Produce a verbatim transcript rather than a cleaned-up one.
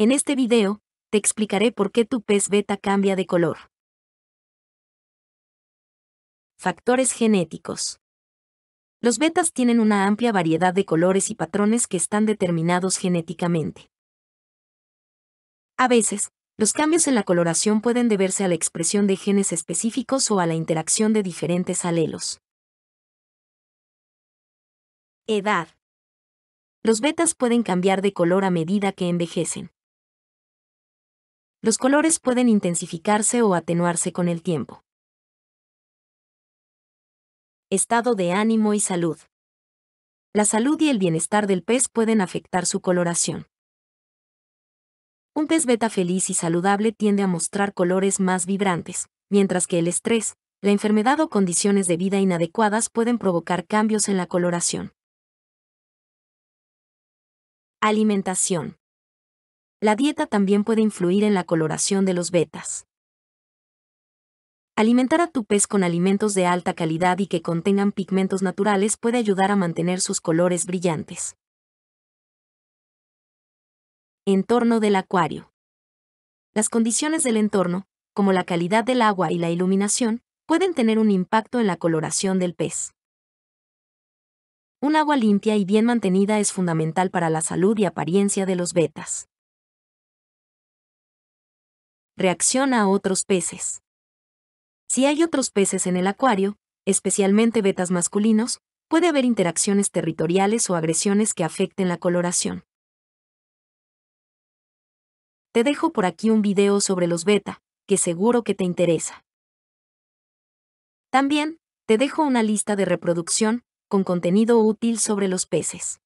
En este video, te explicaré por qué tu pez beta cambia de color. Factores genéticos. Los betas tienen una amplia variedad de colores y patrones que están determinados genéticamente. A veces, los cambios en la coloración pueden deberse a la expresión de genes específicos o a la interacción de diferentes alelos. Edad. Los betas pueden cambiar de color a medida que envejecen. Los colores pueden intensificarse o atenuarse con el tiempo. Estado de ánimo y salud. La salud y el bienestar del pez pueden afectar su coloración. Un pez beta feliz y saludable tiende a mostrar colores más vibrantes, mientras que el estrés, la enfermedad o condiciones de vida inadecuadas pueden provocar cambios en la coloración. Alimentación. La dieta también puede influir en la coloración de los betas. Alimentar a tu pez con alimentos de alta calidad y que contengan pigmentos naturales puede ayudar a mantener sus colores brillantes. Entorno del acuario. Las condiciones del entorno, como la calidad del agua y la iluminación, pueden tener un impacto en la coloración del pez. Un agua limpia y bien mantenida es fundamental para la salud y apariencia de los betas. Reacción a otros peces. Si hay otros peces en el acuario, especialmente betas masculinos, puede haber interacciones territoriales o agresiones que afecten la coloración. Te dejo por aquí un video sobre los beta, que seguro que te interesa. También, te dejo una lista de reproducción, con contenido útil sobre los peces.